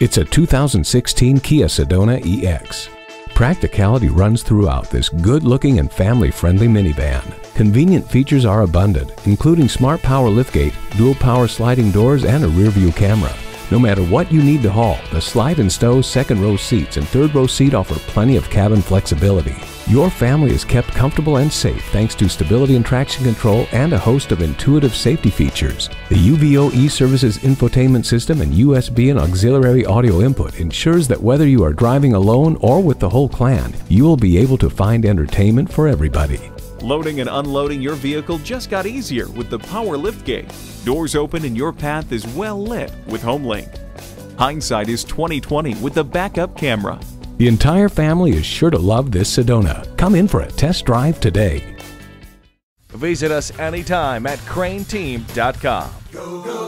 It's a 2016 Kia Sedona EX. Practicality runs throughout this good-looking and family-friendly minivan. Convenient features are abundant, including smart power liftgate, dual power sliding doors, and a rear-view camera. No matter what you need to haul, the slide and stow second-row seats and third-row seat offer plenty of cabin flexibility. Your family is kept comfortable and safe thanks to stability and traction control and a host of intuitive safety features. The UVO eServices infotainment system and USB and auxiliary audio input ensures that whether you are driving alone or with the whole clan, you will be able to find entertainment for everybody. Loading and unloading your vehicle just got easier with the power liftgate. Doors open and your path is well lit with HomeLink. Hindsight is 20/20 with the backup camera. The entire family is sure to love this Sedona. Come in for a test drive today. Visit us anytime at crainteam.com. Go, go.